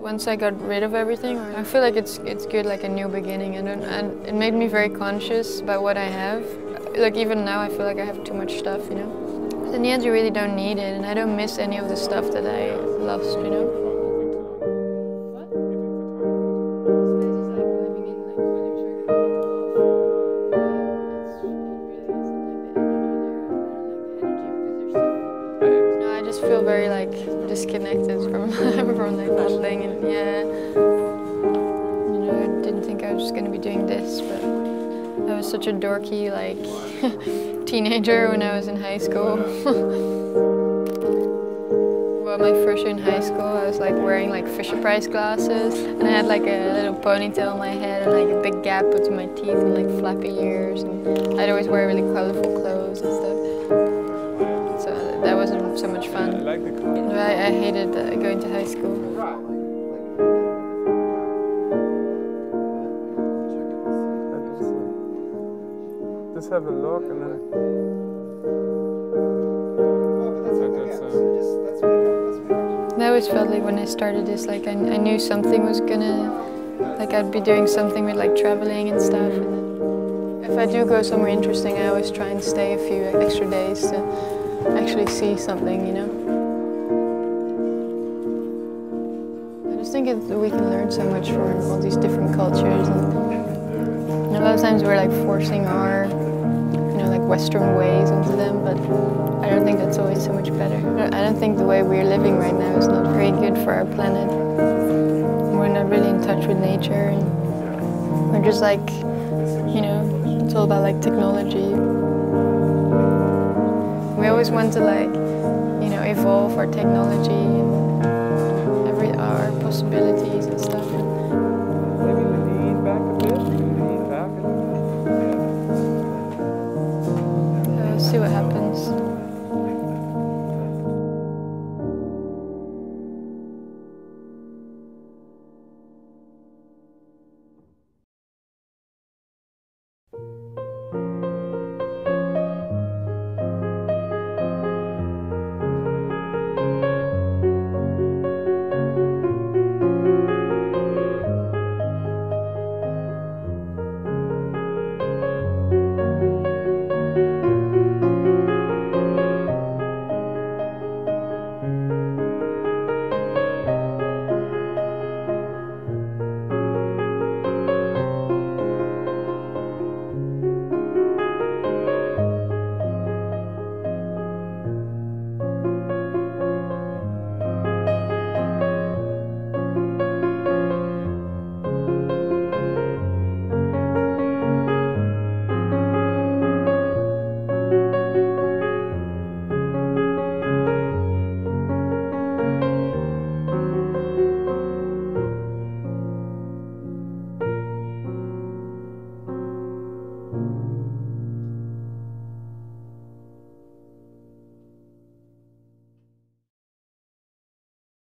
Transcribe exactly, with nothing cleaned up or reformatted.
Once I got rid of everything, I feel like it's it's good, like a new beginning, and and it made me very conscious about what I have. Like even now, I feel like I have too much stuff, you know. But in the end, you really don't need it, and I don't miss any of the stuff that I lost, you know. I just feel very like disconnected from from like modeling, and yeah, you know, I didn't think I was gonna be doing this, but I was such a dorky like teenager when I was in high school. Well, my first year in high school, I was like wearing like Fisher-Price glasses, and I had like a little ponytail in my head and like a big gap between my teeth and like flappy ears, and I'd always wear really colorful clothes and stuff. That wasn't so much fun. I, I hated uh, going to high school. Just have a look and then... I always felt like when I started this, like I, I knew something was gonna... Like I'd be doing something with like traveling and stuff. And then if I do go somewhere interesting, I always try and stay a few extra days to actually see something, you know. I just think it's, we can learn so much from all these different cultures, and a lot of times we're like forcing our, you know, like Western ways into them, but I don't think that's always so much better. I don't think the way we're living right now is not very good for our planet. We're not really in touch with nature, and we're just like, you know, it's all about like technology. We always want to, like, you know, evolve our technology and every our possibilities.